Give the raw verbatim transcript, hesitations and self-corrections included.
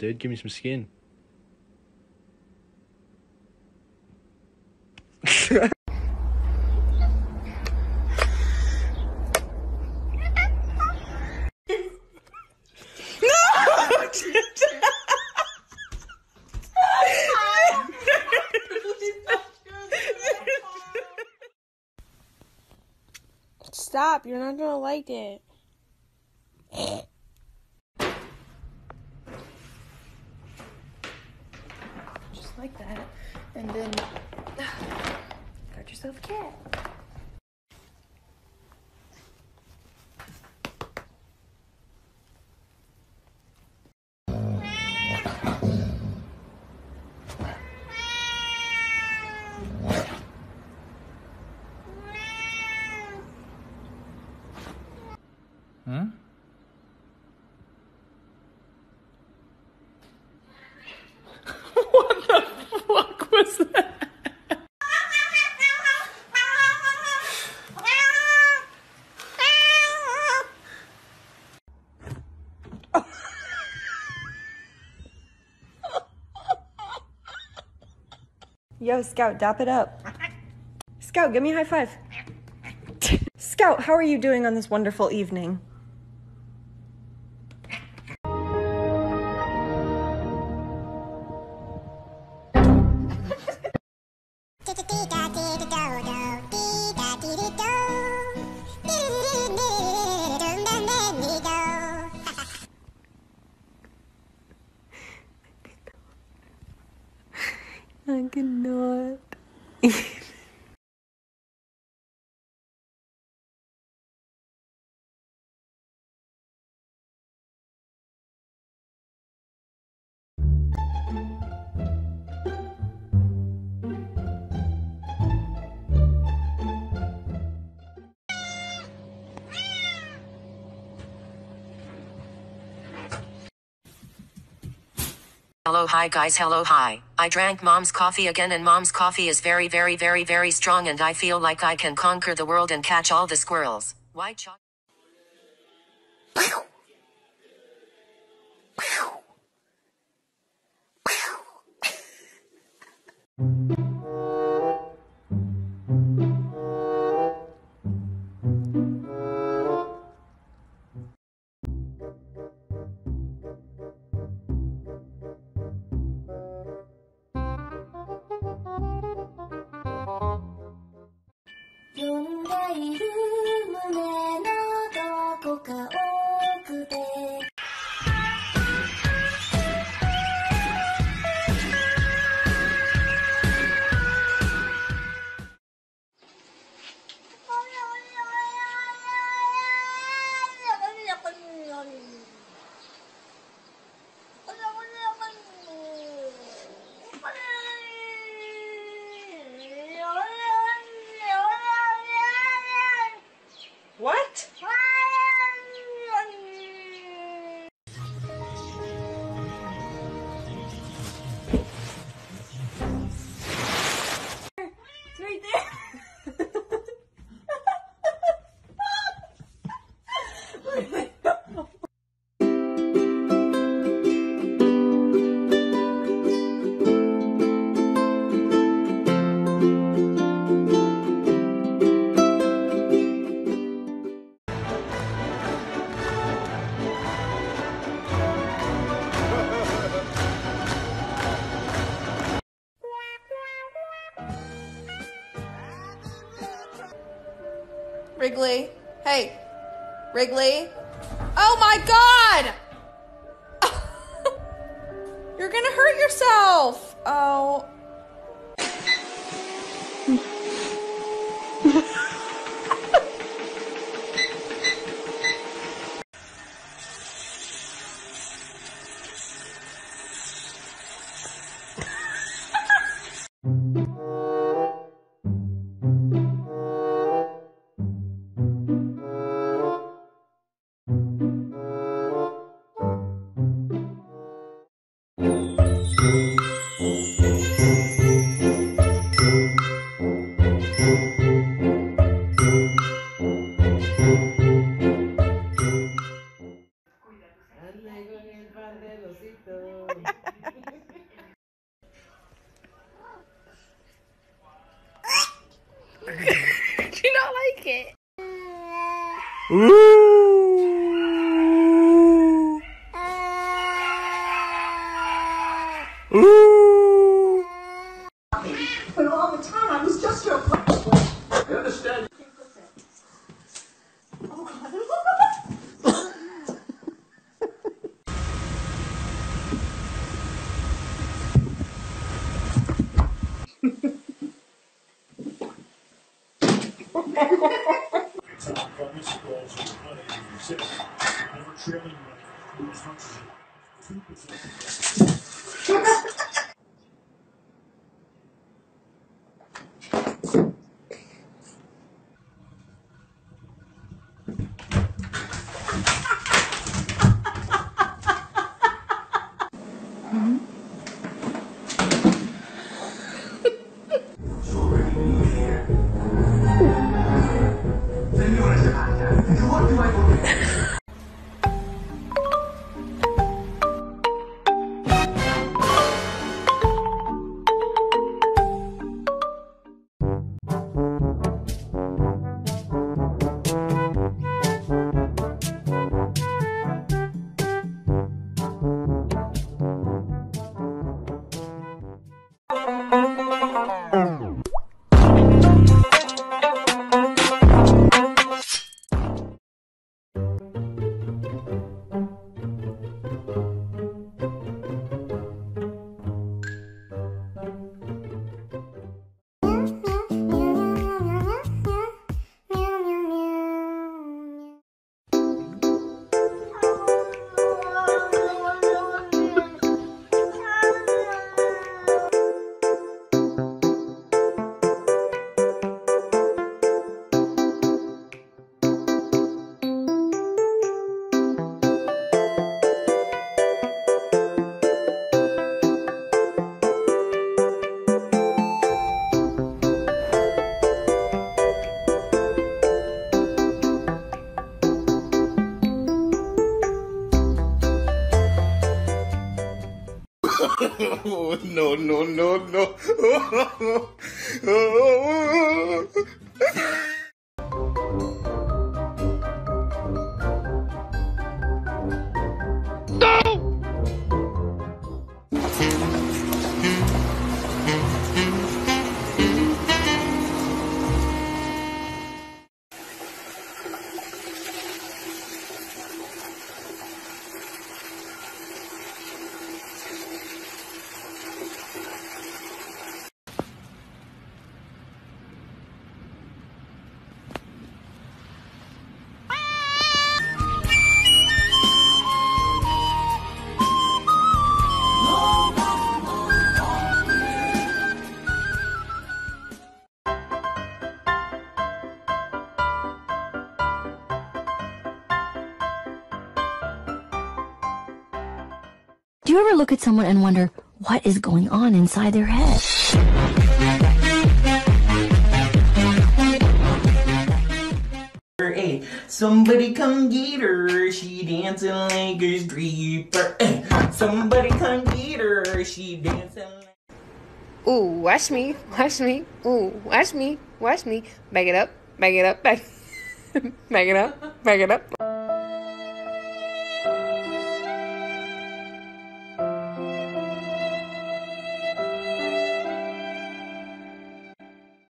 dude. Give me some skin. Stop, you're not gonna like it. Just like that. And then got yourself a cat. Huh? What the fuck was that? Yo, Scout, dap it up. Scout, give me a high five. Scout, how are you doing on this wonderful evening? I cannot. Hello, hi guys, hello, hi. I drank mom's coffee again, and mom's coffee is very, very, very, very strong, and I feel like I can conquer the world and catch all the squirrels. Why cho- Pew. Pew. Pew. Wrigley. Hey. Wrigley. Oh my god! You're gonna hurt yourself! Oh. Thank you. She not like it. Ooh. Ooh. But all the time I was just your flexible. I understand. Oh, no, no, no, no. Oh, oh, oh, oh, oh. Do you ever look at someone and wonder what is going on inside their head? Hey, somebody come get her, she dancing like a stripper. Hey, somebody come get her, she dancing like... Ooh, watch me, watch me, ooh, watch me, watch me. Back it up, back it up, back, back it up, back it up.